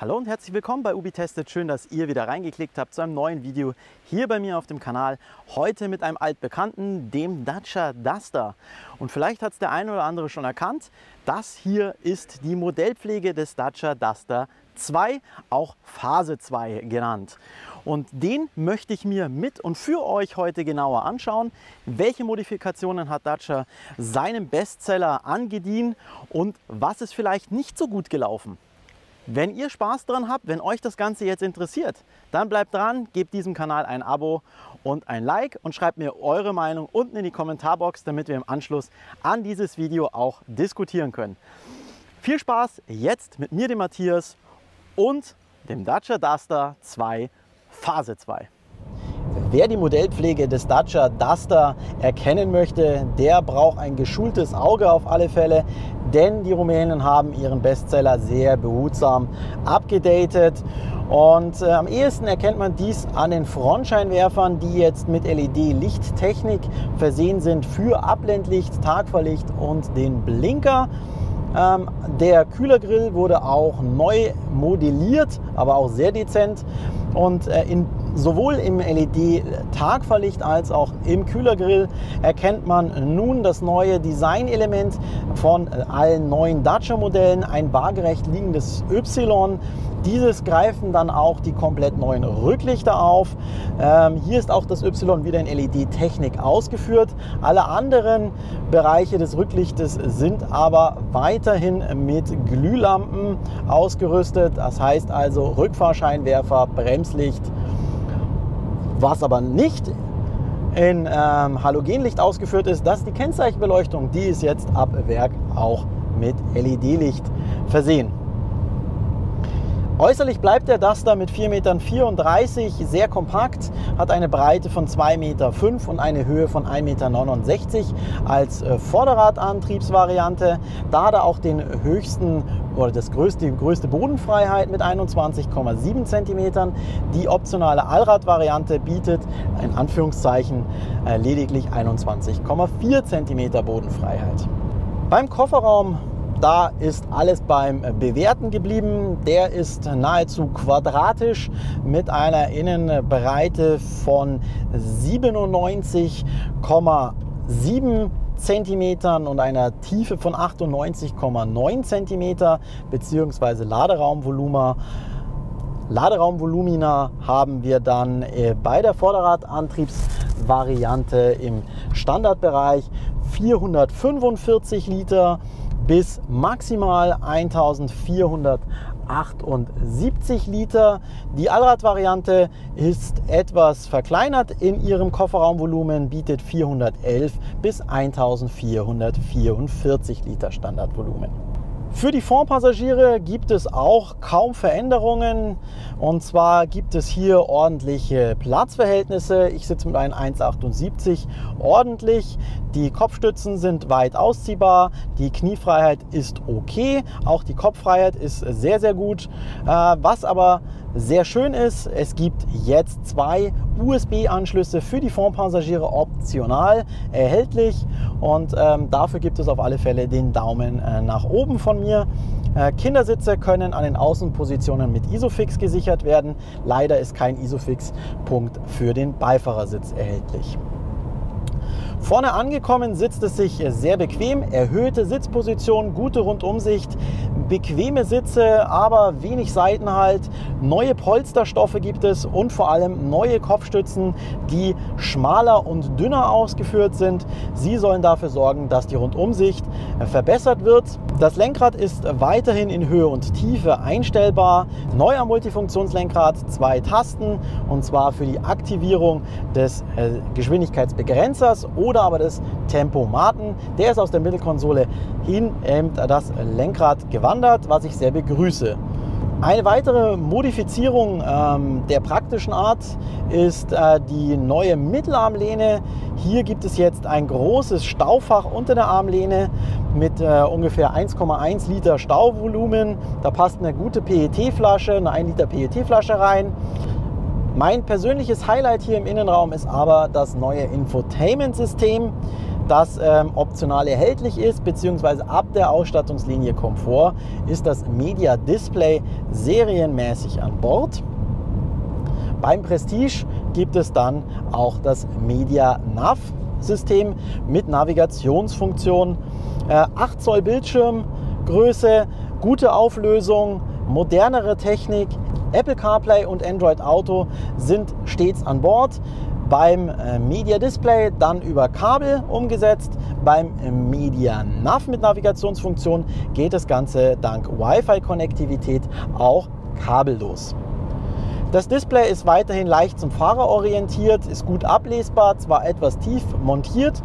Hallo und herzlich willkommen bei Ubi-Testet. Schön, dass ihr wieder reingeklickt habt zu einem neuen Video hier bei mir auf dem Kanal. Heute mit einem altbekannten, dem Dacia Duster. Und vielleicht hat es der eine oder andere schon erkannt, das hier ist die Modellpflege des Dacia Duster 2, auch Phase 2 genannt. Und den möchte ich mir mit und für euch heute genauer anschauen. Welche Modifikationen hat Dacia seinem Bestseller angedient und was ist vielleicht nicht so gut gelaufen? Wenn ihr Spaß dran habt, wenn euch das Ganze jetzt interessiert, dann bleibt dran, gebt diesem Kanal ein Abo und ein Like und schreibt mir eure Meinung unten in die Kommentarbox, damit wir im Anschluss an dieses Video auch diskutieren können. Viel Spaß jetzt mit mir, dem Matthias, und dem Dacia Duster 2 Phase 2. Wer die Modellpflege des Dacia Duster erkennen möchte, der braucht ein geschultes Auge auf alle Fälle, denn die Rumänen haben ihren Bestseller sehr behutsam abgedatet. Und am ehesten erkennt man dies an den Frontscheinwerfern, die jetzt mit LED-Lichttechnik versehen sind für Abblendlicht, Tagfahrlicht und den Blinker. Der Kühlergrill wurde auch neu modelliert, aber auch sehr dezent, und sowohl im LED-Tagfahrlicht als auch im Kühlergrill erkennt man nun das neue Designelement von allen neuen Dacia-Modellen, ein waagerecht liegendes Y. Dieses greifen dann auch die komplett neuen Rücklichter auf. Hier ist auch das Y wieder in LED-Technik ausgeführt. Alle anderen Bereiche des Rücklichtes sind aber weiterhin mit Glühlampen ausgerüstet. Das heißt also Rückfahrscheinwerfer, Bremslicht. Was aber nicht in Halogenlicht ausgeführt ist, das ist die Kennzeichenbeleuchtung. Die ist jetzt ab Werk auch mit LED-Licht versehen. Äußerlich bleibt der Duster mit 4,34 Metern sehr kompakt, hat eine Breite von 2,5 Meter und eine Höhe von 1,69 Meter als Vorderradantriebsvariante. Da hat er auch den höchsten oder die größte Bodenfreiheit mit 21,7 cm. Die optionale Allradvariante bietet in Anführungszeichen lediglich 21,4 cm Bodenfreiheit. Beim Kofferraum, da ist alles beim Bewährten geblieben. Der ist nahezu quadratisch mit einer Innenbreite von 97,7 cm und einer Tiefe von 98,9 cm bzw. Laderaumvolumina haben wir dann bei der Vorderradantriebsvariante im Standardbereich 445 Liter. Bis maximal 1478 Liter. Die Allradvariante ist etwas verkleinert in ihrem Kofferraumvolumen, bietet 411 bis 1444 Liter Standardvolumen. Für die Fondpassagiere gibt es auch kaum Veränderungen, und zwar gibt es hier ordentliche Platzverhältnisse. Ich sitze mit einem 1,78 ordentlich, die Kopfstützen sind weit ausziehbar, die Kniefreiheit ist okay, auch die Kopffreiheit ist sehr gut. Was aber sehr schön ist, es gibt jetzt zwei USB-Anschlüsse für die Fondpassagiere optional erhältlich, und dafür gibt es auf alle Fälle den Daumen nach oben von mir. Kindersitze können an den Außenpositionen mit ISOFIX gesichert werden. Leider ist kein ISOFIX-Punkt für den Beifahrersitz erhältlich. Vorne angekommen sitzt es sich sehr bequem, erhöhte Sitzposition, gute Rundumsicht, bequeme Sitze, aber wenig Seitenhalt, neue Polsterstoffe gibt es und vor allem neue Kopfstützen, die schmaler und dünner ausgeführt sind. Sie sollen dafür sorgen, dass die Rundumsicht verbessert wird. Das Lenkrad ist weiterhin in Höhe und Tiefe einstellbar. Neuer Multifunktionslenkrad, 2 Tasten, und zwar für die Aktivierung des Geschwindigkeitsbegrenzers oder aber des Tempomaten. Der ist aus der Mittelkonsole hin das Lenkrad gewandert, was ich sehr begrüße. Eine weitere Modifizierung der praktischen Art ist die neue Mittelarmlehne. Hier gibt es jetzt ein großes Staufach unter der Armlehne mit ungefähr 1,1 Liter Stauvolumen. Da passt eine gute PET-Flasche, eine 1 Liter PET-Flasche rein. Mein persönliches Highlight hier im Innenraum ist aber das neue Infotainment-System. das optional erhältlich ist, beziehungsweise ab der Ausstattungslinie Komfort ist das Media Display serienmäßig an Bord. Beim Prestige gibt es dann auch das Media Nav System mit Navigationsfunktion, 8 Zoll Bildschirmgröße, gute Auflösung, modernere Technik. Apple CarPlay und Android Auto sind stets an Bord. Beim Media Display dann über Kabel umgesetzt. Beim Media Nav mit Navigationsfunktion geht das Ganze dank WiFi-Konnektivität auch kabellos. Das Display ist weiterhin leicht zum Fahrer orientiert, ist gut ablesbar, zwar etwas tief montiert,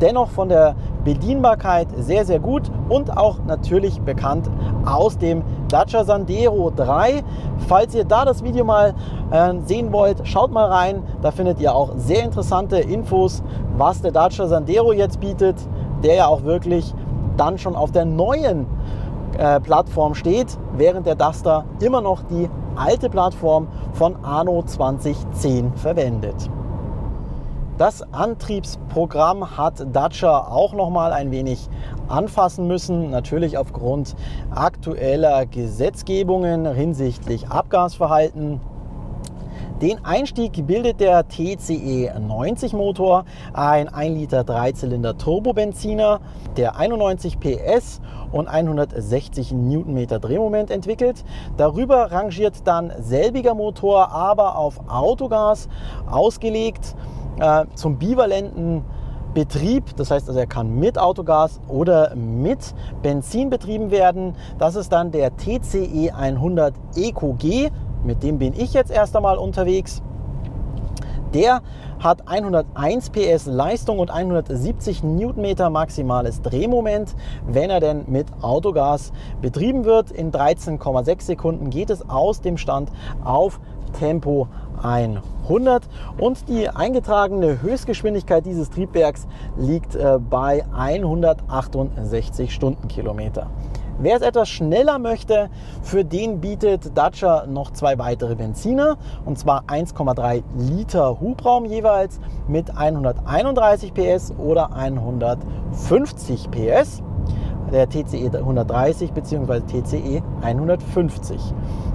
dennoch von der Bedienbarkeit sehr, sehr gut und auch natürlich bekannt aus dem Dacia Sandero 3. Falls ihr da das Video mal sehen wollt, schaut mal rein, da findet ihr auch sehr interessante Infos, was der Dacia Sandero jetzt bietet, der ja auch wirklich dann schon auf der neuen Plattform steht, während der Duster immer noch die alte Plattform von anno 2010 verwendet. Das Antriebsprogramm hat Dacia auch noch mal ein wenig anfassen müssen, natürlich aufgrund aktueller Gesetzgebungen hinsichtlich Abgasverhalten. Den Einstieg bildet der TCE 90 Motor, ein 1 Liter 3-Zylinder Turbobenziner, der 91 PS und 160 Newtonmeter Drehmoment entwickelt. Darüber rangiert dann selbiger Motor, aber auf Autogas ausgelegt, zum bivalenten Betrieb, das heißt, also er kann mit Autogas oder mit Benzin betrieben werden. Das ist dann der TCE 100 ECO G. Mit dem bin ich jetzt erst einmal unterwegs. Der hat 101 PS Leistung und 170 Newtonmeter maximales Drehmoment, wenn er denn mit Autogas betrieben wird. In 13,6 Sekunden geht es aus dem Stand auf Tempo 100 und die eingetragene Höchstgeschwindigkeit dieses Triebwerks liegt bei 168 Stundenkilometer. Wer es etwas schneller möchte, für den bietet Dacia noch 2 weitere Benziner, und zwar 1,3 Liter Hubraum jeweils mit 131 PS oder 150 PS, der TCE 130 bzw. TCE 150.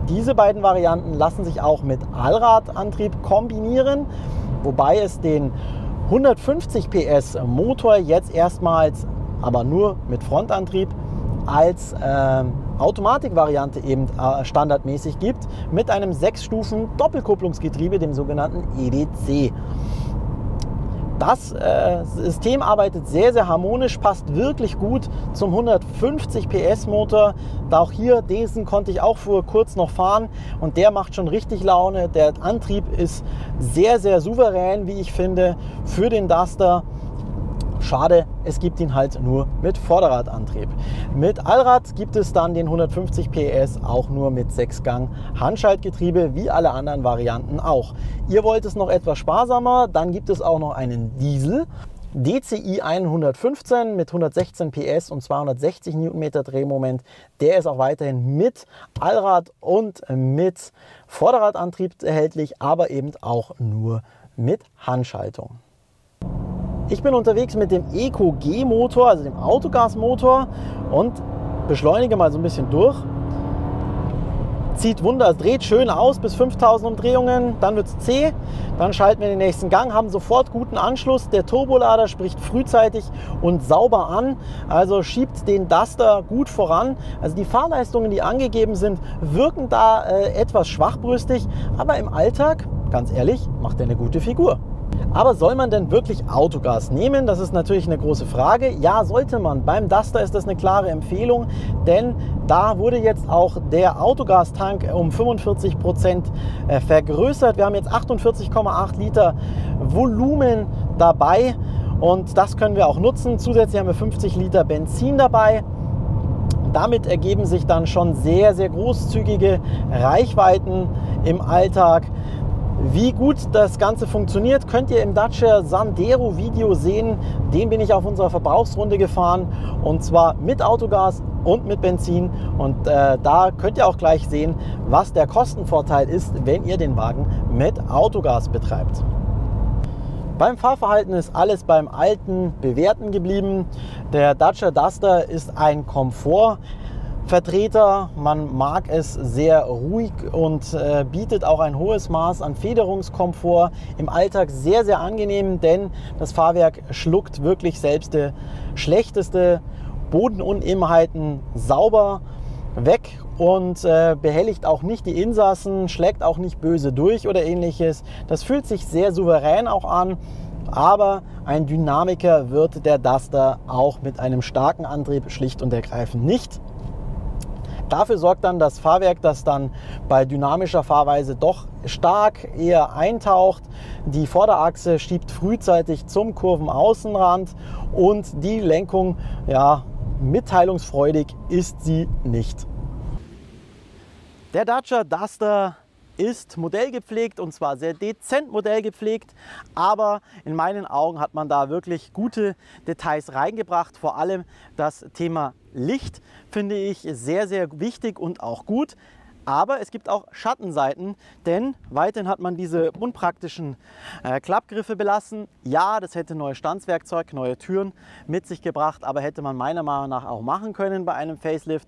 Diese beiden Varianten lassen sich auch mit Allradantrieb kombinieren, wobei es den 150 PS Motor jetzt erstmals, aber nur mit Frontantrieb, als Automatikvariante eben standardmäßig gibt, mit einem 6-Stufen-Doppelkupplungsgetriebe, dem sogenannten EDC. Das System arbeitet sehr, sehr harmonisch, passt wirklich gut zum 150 PS Motor. Da auch hier, diesen konnte ich auch vor kurz noch fahren und der macht schon richtig Laune. Der Antrieb ist sehr, sehr souverän, wie ich finde, für den Duster. Schade, es gibt ihn halt nur mit Vorderradantrieb. Mit Allrad gibt es dann den 150 PS auch nur mit 6-Gang Handschaltgetriebe, wie alle anderen Varianten auch. Ihr wollt es noch etwas sparsamer, dann gibt es auch noch einen Diesel. DCI 115 mit 116 PS und 260 Newtonmeter Drehmoment. Der ist auch weiterhin mit Allrad und mit Vorderradantrieb erhältlich, aber eben auch nur mit Handschaltung. Ich bin unterwegs mit dem EcoG-Motor, also dem Autogasmotor, und beschleunige mal so ein bisschen durch. Zieht Wunder, es dreht schön aus bis 5000 Umdrehungen, dann wird es zäh, dann schalten wir den nächsten Gang, haben sofort guten Anschluss. Der Turbolader spricht frühzeitig und sauber an, also schiebt den Duster gut voran. Also die Fahrleistungen, die angegeben sind, wirken da etwas schwachbrüstig, aber im Alltag, ganz ehrlich, macht er eine gute Figur. Aber soll man denn wirklich Autogas nehmen? Das ist natürlich eine große Frage. Ja, sollte man. Beim Duster ist das eine klare Empfehlung, denn da wurde jetzt auch der Autogastank um 45% vergrößert. Wir haben jetzt 48,8 Liter Volumen dabei und das können wir auch nutzen. Zusätzlich haben wir 50 Liter Benzin dabei. Damit ergeben sich dann schon sehr, sehr großzügige Reichweiten im Alltag. Wie gut das Ganze funktioniert, könnt ihr im Dacia Sandero Video sehen. Den bin ich auf unserer Verbrauchsrunde gefahren, und zwar mit Autogas und mit Benzin. Und da könnt ihr auch gleich sehen, was der Kostenvorteil ist, wenn ihr den Wagen mit Autogas betreibt. Beim Fahrverhalten ist alles beim alten Bewährten geblieben. Der Dacia Duster ist ein Komfortvertreter. Man mag es sehr ruhig und bietet auch ein hohes Maß an Federungskomfort. Im Alltag sehr, sehr angenehm, denn das Fahrwerk schluckt wirklich selbst die schlechteste Bodenunebenheiten sauber weg und behelligt auch nicht die Insassen, schlägt auch nicht böse durch oder ähnliches. Das fühlt sich sehr souverän auch an, aber ein Dynamiker wird der Duster auch mit einem starken Antrieb schlicht und ergreifend nicht. Dafür sorgt dann das Fahrwerk, das dann bei dynamischer Fahrweise doch stark eher eintaucht. Die Vorderachse schiebt frühzeitig zum Kurvenaußenrand und die Lenkung, ja, mitteilungsfreudig ist sie nicht. Der Dacia Duster ist modellgepflegt, und zwar sehr dezent modellgepflegt, aber in meinen Augen hat man da wirklich gute Details reingebracht. Vor allem das Thema Licht finde ich sehr, sehr wichtig und auch gut. Aber es gibt auch Schattenseiten, denn weiterhin hat man diese unpraktischen Klappgriffe belassen. Ja, das hätte neues Stanzwerkzeug, neue Türen mit sich gebracht, aber hätte man meiner Meinung nach auch machen können bei einem Facelift.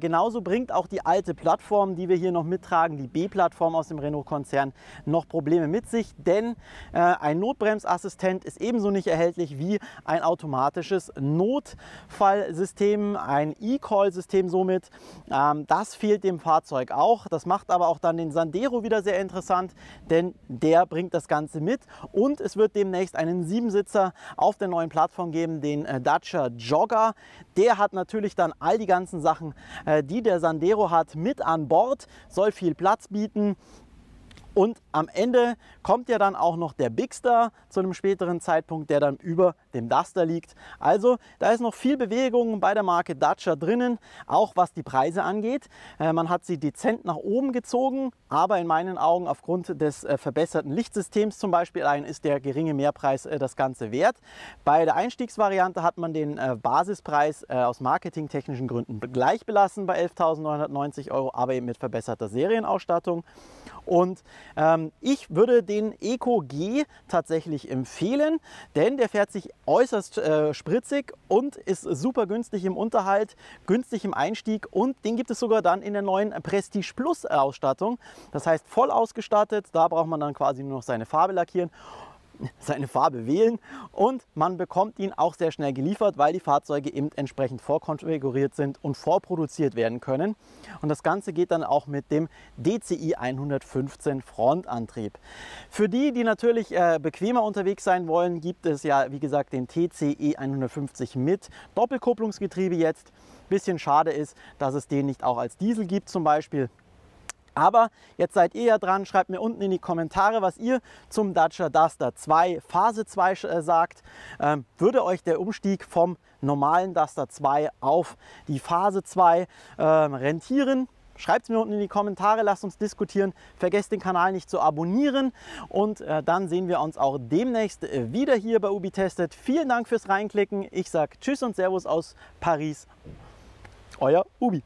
Genauso bringt auch die alte Plattform, die wir hier noch mittragen, die B-Plattform aus dem Renault-Konzern, noch Probleme mit sich, denn ein Notbremsassistent ist ebenso nicht erhältlich wie ein automatisches Notfallsystem, ein E-Call-System somit. Das fehlt dem Fahrzeug auch. Das macht aber auch dann den Sandero wieder sehr interessant, denn der bringt das Ganze mit, und es wird demnächst einen 7-Sitzer auf der neuen Plattform geben, den Dacia Jogger. Der hat natürlich dann all die ganzen Sachen, die der Sandero hat, mit an Bord, soll viel Platz bieten. Und am Ende kommt ja dann auch noch der Bigster zu einem späteren Zeitpunkt, der dann über dem Duster liegt. Also da ist noch viel Bewegung bei der Marke Dacia drinnen, auch was die Preise angeht. Man hat sie dezent nach oben gezogen, aber in meinen Augen aufgrund des verbesserten Lichtsystems zum Beispiel ist der geringe Mehrpreis das Ganze wert. Bei der Einstiegsvariante hat man den Basispreis aus marketingtechnischen Gründen gleich belassen bei 11.990 Euro, aber eben mit verbesserter Serienausstattung. Und ich würde den ECO G tatsächlich empfehlen, denn der fährt sich äußerst spritzig und ist super günstig im Unterhalt, günstig im Einstieg, und den gibt es sogar dann in der neuen Prestige Plus Ausstattung. Das heißt voll ausgestattet, da braucht man dann quasi nur noch seine Farbe lackieren, seine Farbe wählen, und man bekommt ihn auch sehr schnell geliefert, weil die Fahrzeuge eben entsprechend vorkonfiguriert sind und vorproduziert werden können. Und das Ganze geht dann auch mit dem DCI 115 Frontantrieb. Für die, die natürlich bequemer unterwegs sein wollen, gibt es ja, wie gesagt, den TCE 150 mit Doppelkupplungsgetriebe jetzt. Bisschen schade ist, dass es den nicht auch als Diesel gibt zum Beispiel. Aber jetzt seid ihr ja dran, schreibt mir unten in die Kommentare, was ihr zum Dacia Duster 2 Phase 2 sagt. Würde euch der Umstieg vom normalen Duster 2 auf die Phase 2 rentieren? Schreibt es mir unten in die Kommentare, lasst uns diskutieren. Vergesst den Kanal nicht zu abonnieren, und dann sehen wir uns auch demnächst wieder hier bei Ubi-Testet. Vielen Dank fürs Reinklicken. Ich sage Tschüss und Servus aus Paris. Euer Ubi.